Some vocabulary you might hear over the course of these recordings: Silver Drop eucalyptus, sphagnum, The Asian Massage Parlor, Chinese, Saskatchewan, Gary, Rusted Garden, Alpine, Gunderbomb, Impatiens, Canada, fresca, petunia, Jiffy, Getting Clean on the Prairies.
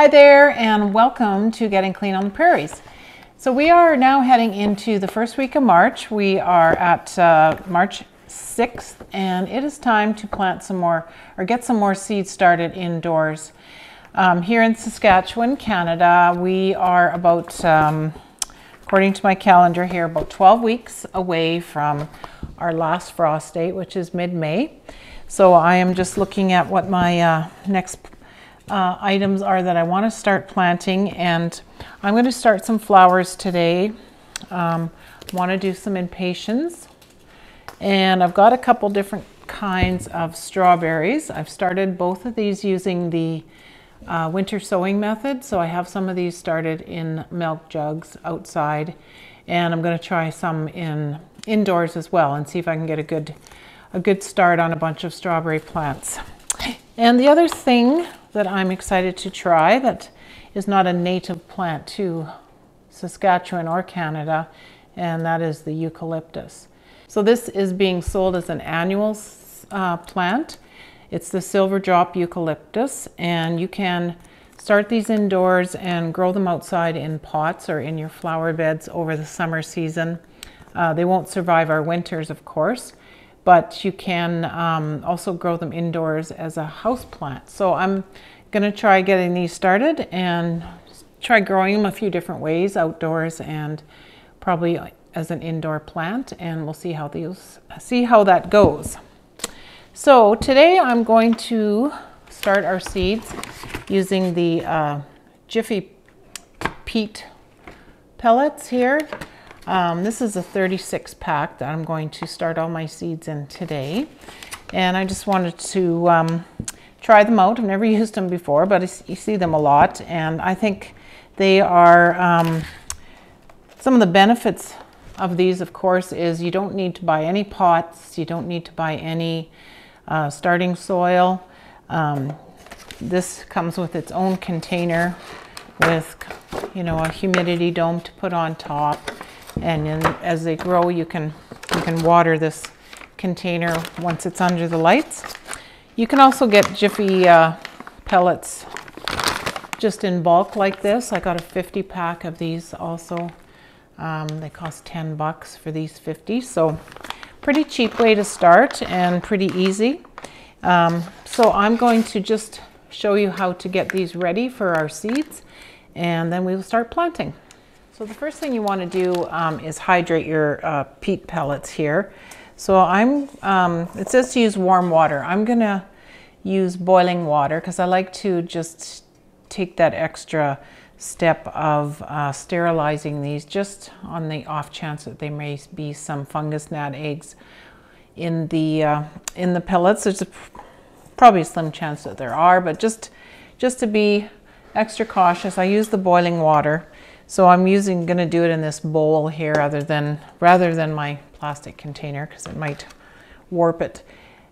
Hi there and welcome to Getting Clean on the Prairies. So we are now heading into the first week of March. We are at March 6th and it is time to plant some more or get some more seeds started indoors. Here in Saskatchewan, Canada, we are about, according to my calendar here, about 12 weeks away from our last frost date, which is mid-May. So I am just looking at what my next items are that I want to start planting, and I'm going to start some flowers today. I want to do some impatiens, and I've got a couple different kinds of strawberries. I've started both of these using the winter sowing method, so I have some of these started in milk jugs outside, and I'm going to try some indoors as well and see if I can get a good start on a bunch of strawberry plants. And the other thing that I'm excited to try that is not a native plant to Saskatchewan or Canada, and that is the eucalyptus. So this is being sold as an annual plant. It's the Silver Drop eucalyptus, and you can start these indoors and grow them outside in pots or in your flower beds over the summer season. They won't survive our winters, of course, but you can also grow them indoors as a house plant. So I'm gonna try getting these started and try growing them a few different ways, outdoors and probably as an indoor plant, and we'll see how that goes. So today I'm going to start our seeds using the Jiffy peat pellets here. This is a 36 pack that I'm going to start all my seeds in today. And I just wanted to try them out. I've never used them before, but you see them a lot. And I think they are, some of the benefits of these, of course, is you don't need to buy any pots. You don't need to buy any starting soil. This comes with its own container with, you know, a humidity dome to put on top. And as they grow, you can water this container once it's under the lights. You can also get Jiffy pellets just in bulk like this. I got a 50 pack of these also. They cost 10 bucks for these 50. So pretty cheap way to start and pretty easy. So I'm going to just show you how to get these ready for our seeds, and then we will start planting. So the first thing you want to do is hydrate your peat pellets here. So it says to use warm water. I'm going to use boiling water because I like to just take that extra step of sterilizing these just on the off chance that there may be some fungus gnat eggs in the pellets. There's probably a slim chance that there are, but just to be extra cautious, I use the boiling water. So I'm gonna do it in this bowl here rather than my plastic container because it might warp it.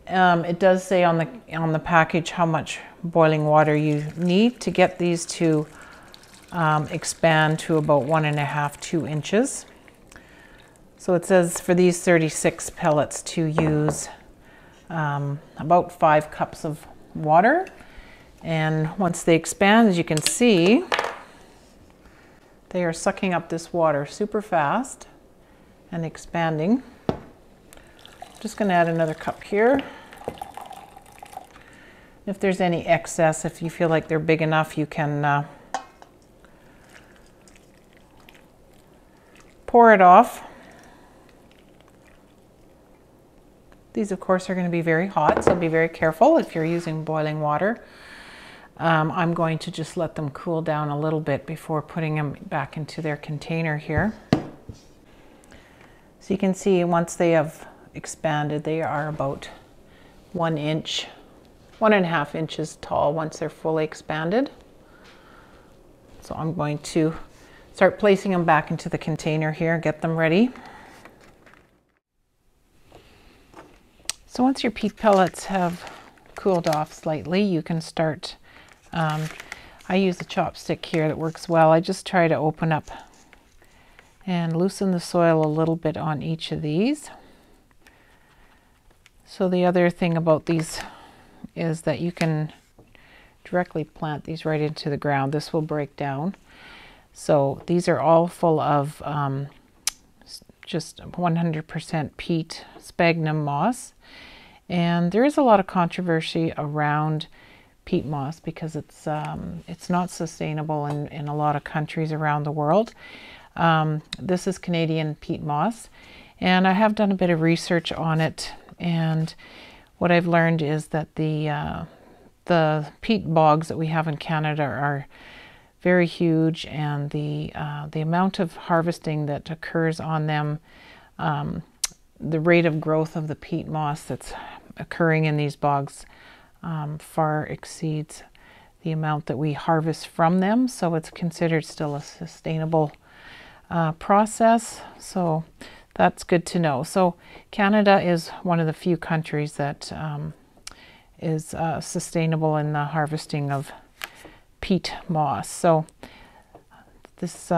It does say on the package how much boiling water you need to get these to expand to about 1.5 to 2 inches. So it says for these 36 pellets to use about 5 cups of water. And once they expand, as you can see, they are sucking up this water super fast and expanding. I'm just going to add another cup here. If there's any excess, if you feel like they're big enough, you can pour it off. These, of course, are going to be very hot, so be very careful if you're using boiling water. I'm going to just let them cool down a little bit before putting them back into their container here. So you can see once they have expanded, they are about 1 inch, 1.5 inches tall once they're fully expanded. So I'm going to start placing them back into the container here, get them ready. So once your peat pellets have cooled off slightly, you can start. I use a chopstick here that works well. I just try to open up and loosen the soil a little bit on each of these. So the other thing about these is that you can directly plant these right into the ground. This will break down. So these are all full of just 100% peat sphagnum moss. And there is a lot of controversy around peat moss because it's not sustainable in a lot of countries around the world. This is Canadian peat moss, and I have done a bit of research on it, and what I've learned is that the peat bogs that we have in Canada are very huge, and the amount of harvesting that occurs on them, the rate of growth of the peat moss that's occurring in these bogs far exceeds the amount that we harvest from them, so it's considered still a sustainable process. So that's good to know. So Canada is one of the few countries that is sustainable in the harvesting of peat moss. So this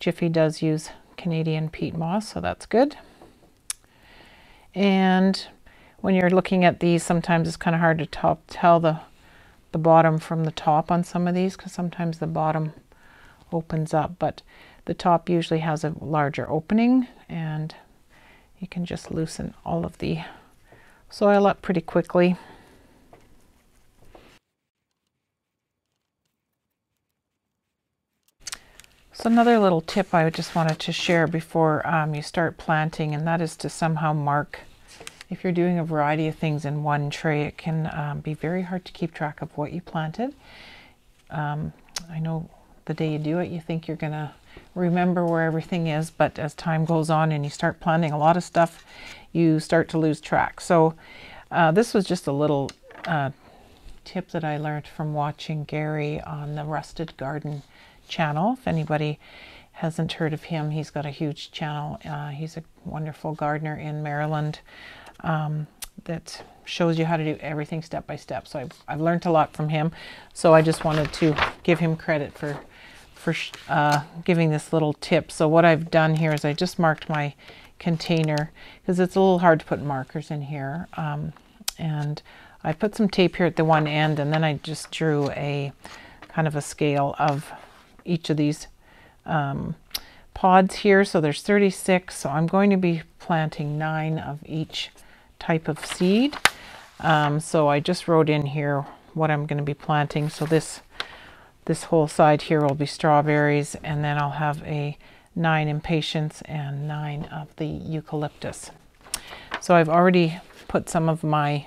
Jiffy does use Canadian peat moss, so that's good. And when you're looking at these, sometimes it's kind of hard to tell the bottom from the top on some of these, because sometimes the bottom opens up, but the top usually has a larger opening, and you can just loosen all of the soil up pretty quickly. So another little tip I just wanted to share before you start planting, and that is to somehow mark. If you're doing a variety of things in one tray, it can be very hard to keep track of what you planted. I know the day you do it, you think you're gonna remember where everything is, but as time goes on and you start planting a lot of stuff, you start to lose track. So this was just a little tip that I learned from watching Gary on the Rusted Garden channel. If anybody hasn't heard of him, he's got a huge channel. He's a wonderful gardener in Maryland that shows you how to do everything step by step. So I've learned a lot from him. So I just wanted to give him credit for giving this little tip. So what I've done here is I just marked my container, because it's a little hard to put markers in here, and I put some tape here at the one end, and then I just drew a kind of a scale of each of these pods here. So there's 36, so I'm going to be planting 9 of each type of seed. So I just wrote in here what I'm going to be planting. So this whole side here will be strawberries, and then I'll have a 9 impatiens and 9 of the eucalyptus. So I've already put some of my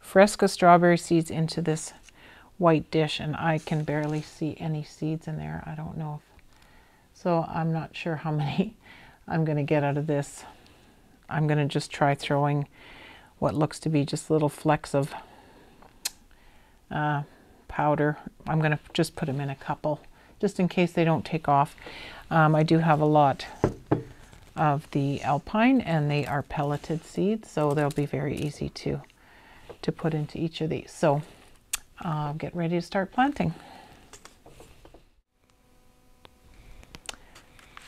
fresca strawberry seeds into this white dish, and I can barely see any seeds in there. I don't know if, so I'm not sure how many I'm going to get out of this. I'm going to just try throwing what looks to be just little flecks of powder. I'm going to just put them in a couple just in case they don't take off. I do have a lot of the Alpine, and they are pelleted seeds, so they'll be very easy to put into each of these. So I'll get ready to start planting.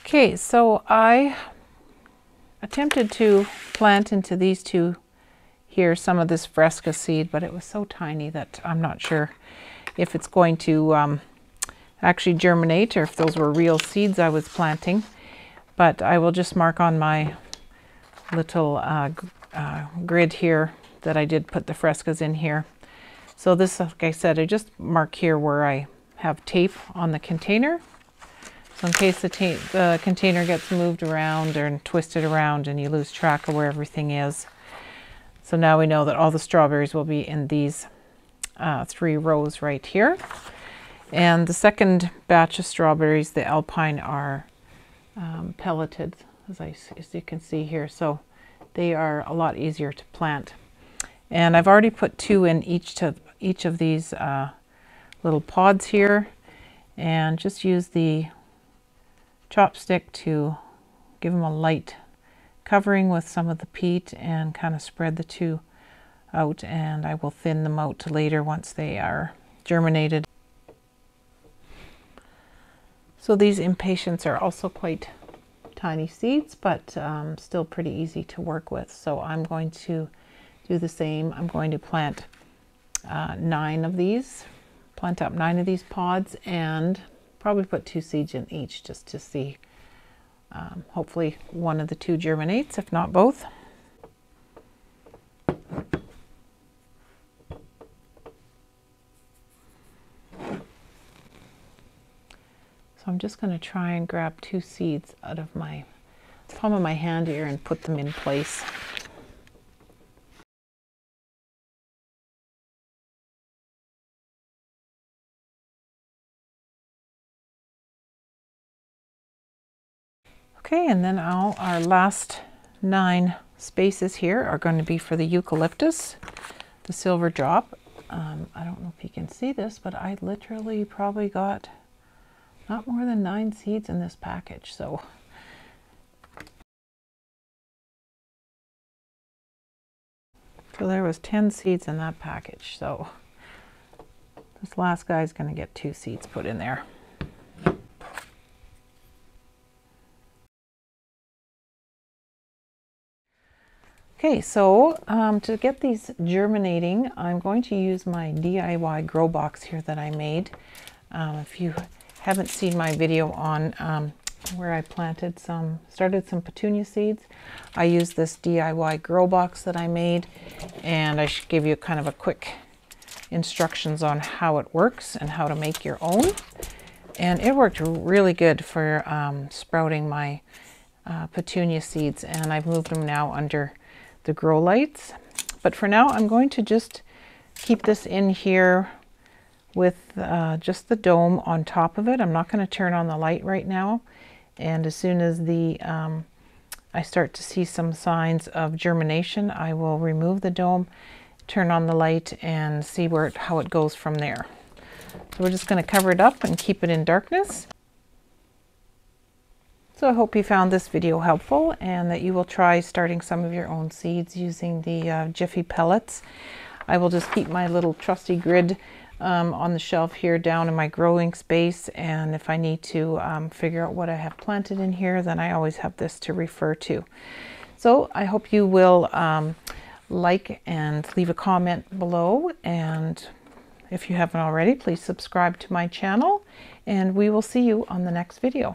Okay, so I attempted to plant into these two here some of this fresca seed, but it was so tiny that I'm not sure if it's going to actually germinate, or if those were real seeds I was planting. But I will just mark on my little grid here that I did put the frescas in here. So this, like I said, I just mark here where I have tape on the container. So in case the container gets moved around and twisted around and you lose track of where everything is. So now we know that all the strawberries will be in these 3 rows right here. And the second batch of strawberries, the Alpine, are pelleted, as you can see here. So they are a lot easier to plant. And I've already put 2 in each of these little pods here, and just use the chopstick to give them a light covering with some of the peat, and kind of spread the 2 out, and I will thin them out later once they are germinated. So these impatiens are also quite tiny seeds, but still pretty easy to work with. So I'm going to do the same. I'm going to plant 9 of these plant up 9 of these pods and probably put 2 seeds in each just to see. Hopefully one of the 2 germinates, if not both. So I'm just going to try and grab 2 seeds out of my palm of my hand here and put them in place. Okay, and then our last 9 spaces here are going to be for the eucalyptus, the silver drop. I don't know if you can see this, but I literally probably got not more than 9 seeds in this package. So there was 10 seeds in that package. So this last guy is going to get 2 seeds put in there. Okay, so to get these germinating, I'm going to use my DIY grow box here that I made. If you haven't seen my video on where I planted started some petunia seeds, I used this DIY grow box that I made, and I should give you kind of a quick instructions on how it works and how to make your own. And it worked really good for sprouting my petunia seeds, and I've moved them now under the grow lights. But for now I'm going to just keep this in here with just the dome on top of it. I'm not going to turn on the light right now, and as soon as the I start to see some signs of germination, I will remove the dome, turn on the light, and see where how it goes from there. So we're just going to cover it up and keep it in darkness. So I hope you found this video helpful and that you will try starting some of your own seeds using the Jiffy pellets. I will just keep my little trusty grid on the shelf here down in my growing space, and if I need to figure out what I have planted in here, then I always have this to refer to. So I hope you will like and leave a comment below, and if you haven't already, please subscribe to my channel, and we will see you on the next video.